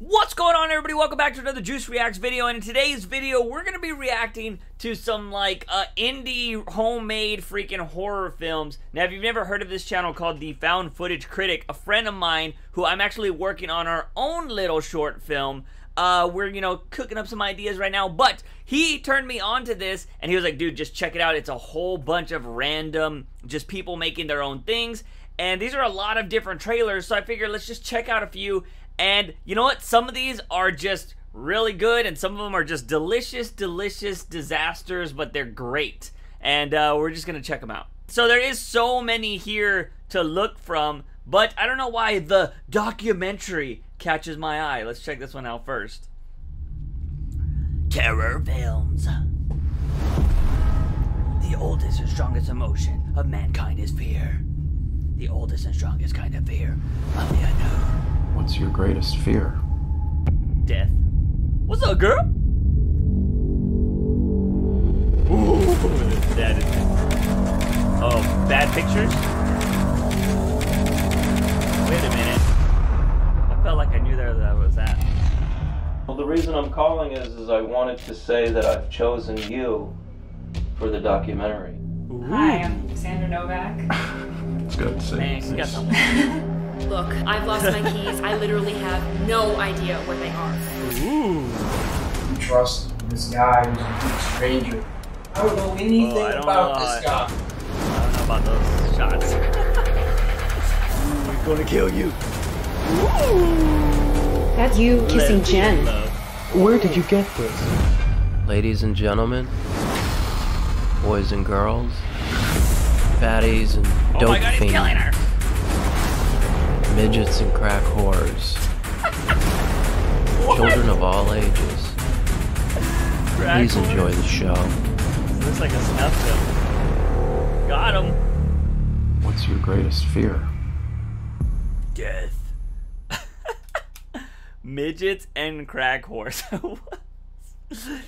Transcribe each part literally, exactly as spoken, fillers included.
What's going on, everybody? Welcome back to another Juice Reacts video, and in today's video we're going to be reacting to some like uh, indie homemade freaking horror films. Now if you've never heard of this channel called The Found Footage Critic, a friend of mine who I'm actually working on our own little short film, uh, we're, you know, cooking up some ideas right now, but he turned me on to this and he was like, dude, just check it out. It's a whole bunch of random just people making their own things, and these are a lot of different trailers, so I figured let's just check out a few. And you know what? Some of these are just really good, and some of them are just delicious, delicious disasters, but they're great. And uh, we're just going to check them out. So there is so many here to look from, but I don't know why the documentary catches my eye. Let's check this one out first. Terror Films. The oldest and strongest emotion of mankind is fear. The oldest and strongest kind of fear of the unknown. What's your greatest fear? Death. What's up, girl? Ooh, that is... Oh, bad pictures? Wait a minute. I felt like I knew there that was that. Well, the reason I'm calling is, is I wanted to say that I've chosen you for the documentary. Ooh. Hi, I'm Sandra Novak. It's good to see you. Thanks, you got something. Look, I've lost my keys. I literally have no idea where they are. Ooh. You trust this guy who's a big stranger. I don't know anything oh, don't about know. this guy. I don't know about those shots. We're gonna kill you. Ooh. That's you kissing Let Jen. Where did you get this? Ladies and gentlemen, boys and girls, fatties and oh dope God, fiends. Killing her. Midgets and crack whores. Children of all ages. Crack Please whores. enjoy the show. This looks like a snuff film. Got him. What's your greatest fear? Death. Midgets and crack whores.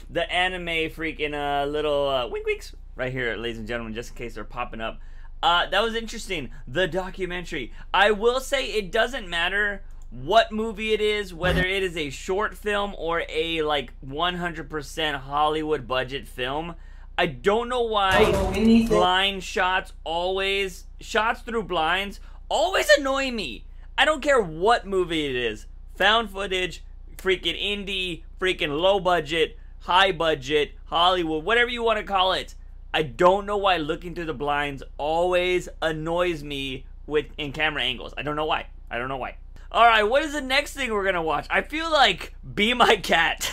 The anime freaking uh, little uh, wink winks right here, ladies and gentlemen, just in case they're popping up. Uh, that was interesting. The documentary. I will say it doesn't matter what movie it is, whether it is a short film or a like one hundred percent Hollywood budget film. I don't know why oh, blind shots always, shots through blinds always annoy me. I don't care what movie it is. Found footage, freaking indie, freaking low budget, high budget, Hollywood, whatever you want to call it. I don't know why looking through the blinds always annoys me with in camera angles. I don't know why. I don't know why. All right, what is the next thing we're gonna watch? I feel like Be My Cat,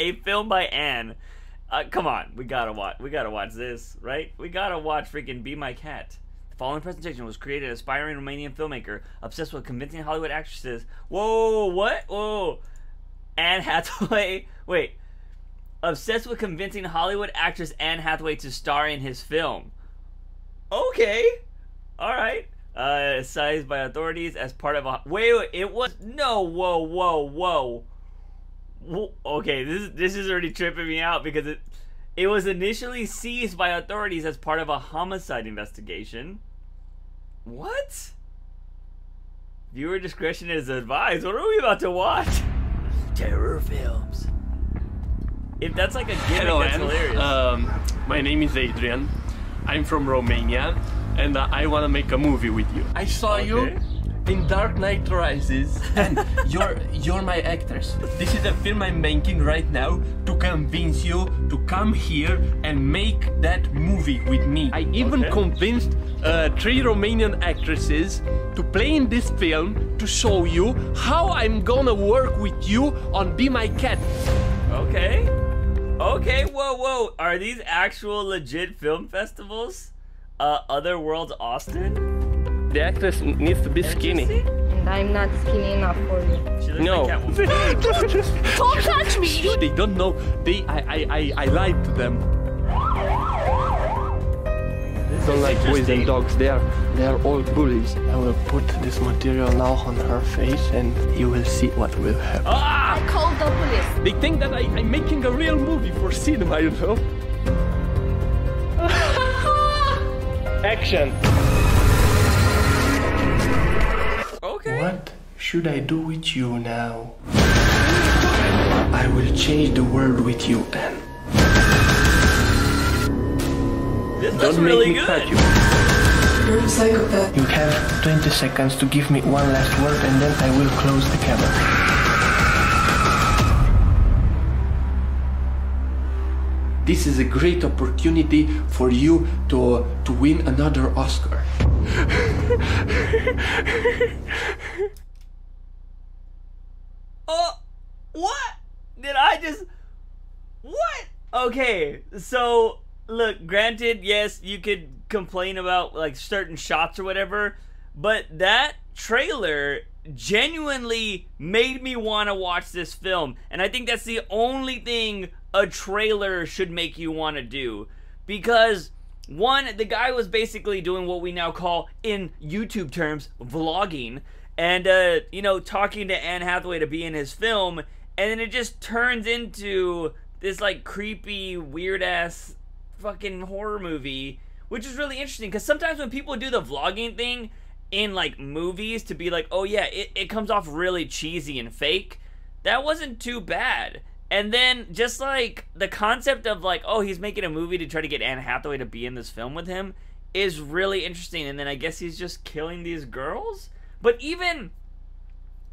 a film by Anne. Uh, come on, we gotta watch. We gotta watch this, right? We gotta watch freaking Be My Cat. The following presentation was created by an aspiring Romanian filmmaker obsessed with convincing Hollywood actresses. Whoa, what? Whoa, Anne Hathaway. Wait. Obsessed with convincing Hollywood actress Anne Hathaway to star in his film. Okay. Alright. Uh, seized by authorities as part of a... Wait, wait, it was... No, whoa, whoa, whoa. whoa. Okay, this, this is already tripping me out because it, it was initially seized by authorities as part of a homicide investigation. What? Viewer discretion is advised. What are we about to watch? Terror Films. If that's like a gimmick, Hello, that's Anne. hilarious. Um, my name is Adrian. I'm from Romania, and uh, I want to make a movie with you. I saw okay. you in Dark Knight Rises, and you're you're my actress. This is a film I'm making right now to convince you to come here and make that movie with me. I even okay. convinced uh, three Romanian actresses to play in this film to show you how I'm gonna work with you on Be My Cat. Okay. Okay, whoa, whoa. Are these actual legit film festivals? Uh, Otherworld's Austin? The actress needs to be skinny. And I'm not skinny enough for you. She looks no. like Catwoman. Don't touch me! They don't know. They, I, I, I, I lied to them. This don't like boys and dogs. They are, they are all bullies. I will put this material now on her face and you will see what will happen. Ah! I called the police. They think that I, I'm making a real movie for cinema, you know? Action. Okay. What should I do with you now? I will change the world with you, Anne. This looks really good. You're a psychopath. You have twenty seconds to give me one last word and then I will close the camera. This is a great opportunity for you to, to win another Oscar. Oh, what? Did I just... What? Okay, so... Look, granted, yes, you could complain about like certain shots or whatever, but that trailer genuinely made me want to watch this film. And I think that's the only thing a trailer should make you want to do. Because, one, the guy was basically doing what we now call, in YouTube terms, vlogging. And, uh, you know, talking to Anne Hathaway to be in his film. And then it just turns into this, like, creepy, weird-ass fucking horror movie, which is really interesting because sometimes when people do the vlogging thing in like movies to be like, oh yeah, it, it comes off really cheesy and fake, that wasn't too bad. And then just like the concept of like, oh, he's making a movie to try to get Anne Hathaway to be in this film with him is really interesting. And then I guess he's just killing these girls. But even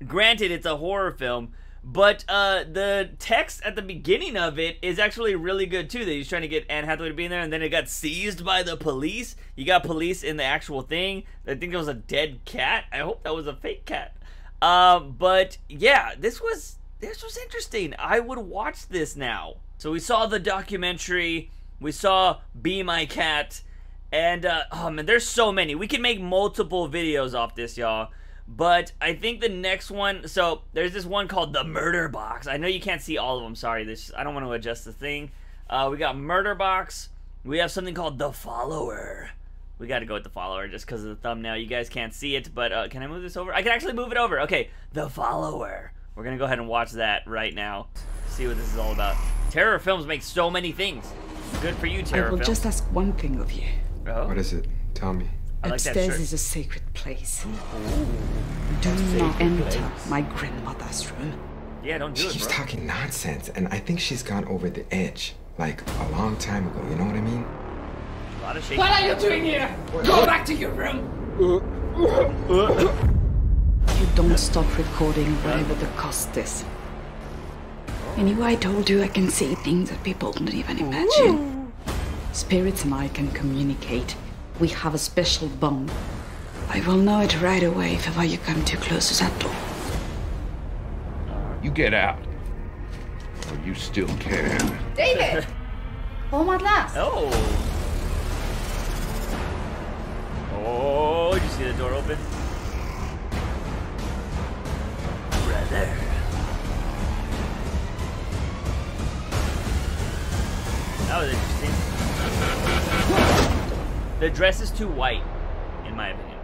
granted, it's a horror film, but uh, the text at the beginning of it is actually really good, too. That he's trying to get Anne Hathaway to be in there, and then it got seized by the police. You got police in the actual thing. I think it was a dead cat. I hope that was a fake cat. Uh, but, yeah, this was, this was interesting. I would watch this now. So we saw the documentary. We saw Be My Cat. And, uh, oh, man, there's so many. We can make multiple videos off this, y'all. But I think the next one, so there's this one called The Murder Box. I know you can't see all of them, sorry. This, I don't want to adjust the thing. Uh, we got Murder Box. We have something called The Follower. We got to go with The Follower just because of the thumbnail. You guys can't see it, but uh, can I move this over? I can actually move it over. Okay, The Follower. We're going to go ahead and watch that right now. See what this is all about. Terror Films makes so many things. Good for you, Terror Films. I will Films. just ask one thing of you. Oh? What is it? Tell me. I Upstairs like is a sacred place. Ooh, do not enter place. my grandmother's room. Yeah, don't do she it, She keeps bro. talking nonsense, and I think she's gone over the edge. Like, a long time ago, you know what I mean? A lot of shaking. What are you doing here? Go back to your room! You don't stop recording, whatever the cost is. Anyway, I told you I can see things that people don't even imagine. Ooh. Spirits and I can communicate. We have a special bond. I will know it right away if ever you come too close to that door. You get out. Or you still can. David! Home at last. Oh. Oh, did you see the door open? Brother. That was interesting. The dress is too white, in my opinion.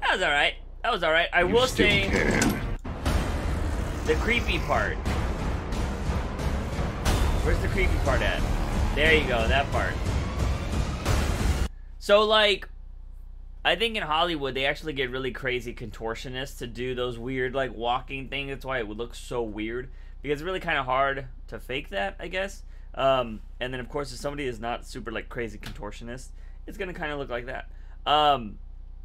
That was alright. That was alright. I you will say can. the creepy part. Where's the creepy part at? There you go, that part. So, like, I think in Hollywood, they actually get really crazy contortionists to do those weird, like, walking things. That's why it would look so weird. Because it's really kind of hard to fake that, I guess. Um, and then, of course, if somebody is not super, like, crazy contortionist, it's going to kind of look like that. Um,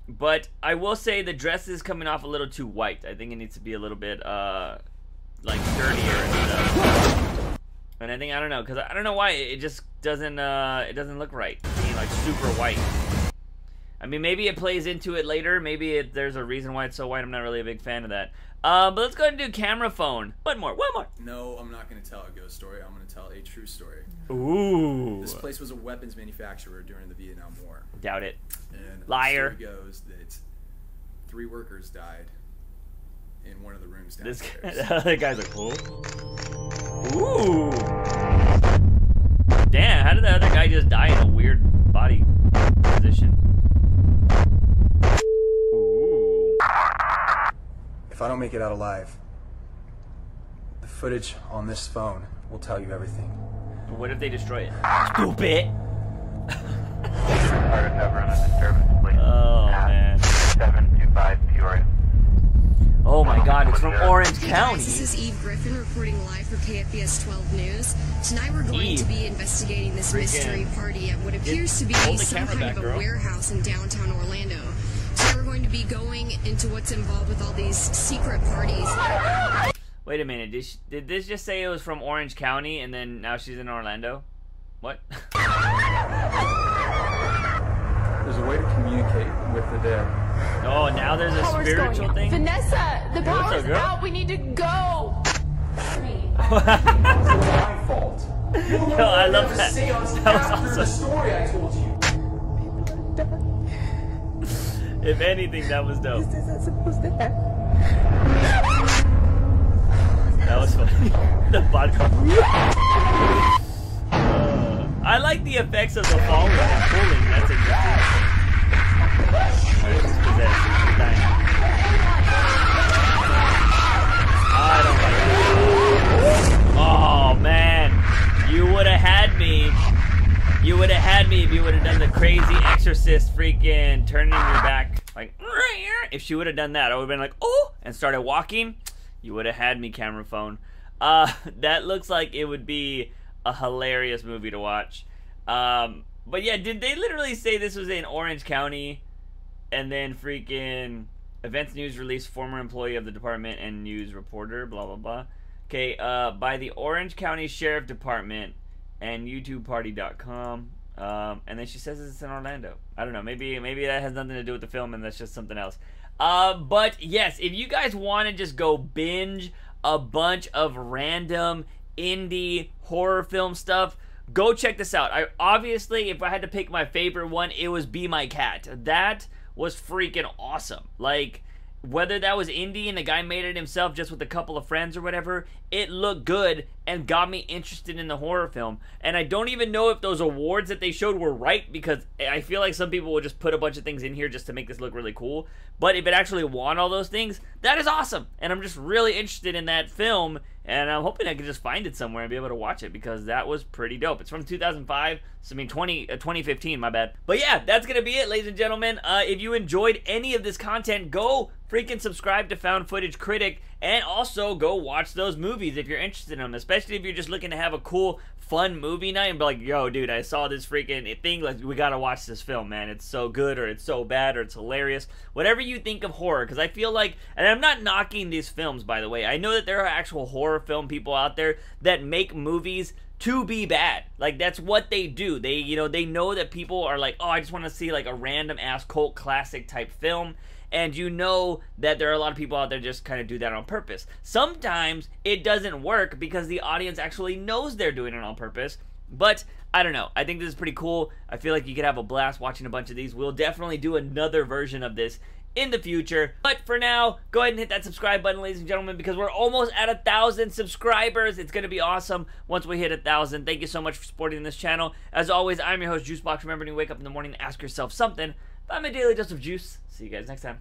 but I will say the dress is coming off a little too white. I think it needs to be a little bit, uh, like, dirtier and stuff. And I think, I don't know, because I don't know why it just doesn't, uh, it doesn't look right. Being, like, super white. I mean, maybe it plays into it later. Maybe it, there's a reason why it's so white. I'm not really a big fan of that. Uh, but let's go ahead and do camera phone. One more, one more. No, I'm not going to tell a ghost story. I'm going to tell a true story. Ooh. This place was a weapons manufacturer during the Vietnam War. Doubt it. And Liar. the story goes that three workers died in one of the rooms downstairs. This guy, that guy's like, cool. Ooh. Damn, how did that other guy just die in a weird body position? If I don't make it out alive, the footage on this phone will tell you everything. But what if they destroy it? Stupid! Oh, man. Oh my god, it's from Orange County. This is Eve Griffin reporting live for K F P S twelve News. Tonight we're going Eve. to be investigating this Freaking. mystery party at what appears Get to be some kind back, of a girl. warehouse in downtown Orlando. Tonight we're going to be going into what's involved with all these secret parties. Wait a minute, did, she, did this just say it was from Orange County and then now she's in Orlando? What? There's a way to communicate with the dead. Oh, now there's a power's spiritual thing? Vanessa, the power's hey, out. We need to go. My fault. You no, I love that. That was awesome. The story I told you. If anything, that was dope. This isn't supposed to happen. That was funny. The podcast. Uh, I like the effects of the Follower and pulling. That's interesting. I don't like that. Oh man, you would have had me. You would have had me if you would have done the crazy exorcist freaking turning your back. Like, if she would have done that, I would have been like, oh, and started walking. You would have had me, camera phone. Uh, that looks like it would be a hilarious movie to watch. Um, but yeah, did they literally say this was in Orange County? And then freaking events news release, former employee of the department and news reporter, blah, blah, blah. Okay, uh, by the Orange County Sheriff Department and YouTube Party dot com. Um, and then she says it's in Orlando. I don't know, maybe maybe that has nothing to do with the film and that's just something else. Uh, but yes, if you guys want to just go binge a bunch of random indie horror film stuff, go check this out. I obviously, if I had to pick my favorite one, it was Be My Cat. That was freaking awesome. Like, whether that was indie and the guy made it himself just with a couple of friends or whatever, it looked good and got me interested in the horror film. And I don't even know if those awards that they showed were right, because I feel like some people will just put a bunch of things in here just to make this look really cool. But if it actually won all those things, that is awesome. And I'm just really interested in that film, and I'm hoping I can just find it somewhere and be able to watch it, because that was pretty dope. It's from two thousand five, so I mean twenty, uh, twenty fifteen, my bad. But yeah, that's gonna be it, ladies and gentlemen. Uh, if you enjoyed any of this content, go freaking subscribe to Found Footage Critic, and also go watch those movies if you're interested in them, especially if you're just looking to have a cool, fun movie night and be like, yo, dude, I saw this freaking thing, like, we gotta watch this film, man. It's so good, or it's so bad, or it's hilarious. Whatever you think of horror, because I feel like, and I'm not knocking these films, by the way. I know that there are actual horror film people out there that make movies to be bad. Like, that's what they do. They, you know, they know that people are like, oh, I just want to see like a random ass cult classic type film. And you know that there are a lot of people out there just kind of do that on purpose. Sometimes it doesn't work because the audience actually knows they're doing it on purpose. But I don't know. I think this is pretty cool. I feel like you could have a blast watching a bunch of these. We'll definitely do another version of this in the future, but for now, go ahead and hit that subscribe button, ladies and gentlemen, because we're almost at a thousand subscribers. It's gonna be awesome once we hit a thousand. Thank you so much for supporting this channel. As always, I'm your host, Juicebox. Remember, when you wake up in the morning, ask yourself something. Buy my daily dose of juice. See you guys next time.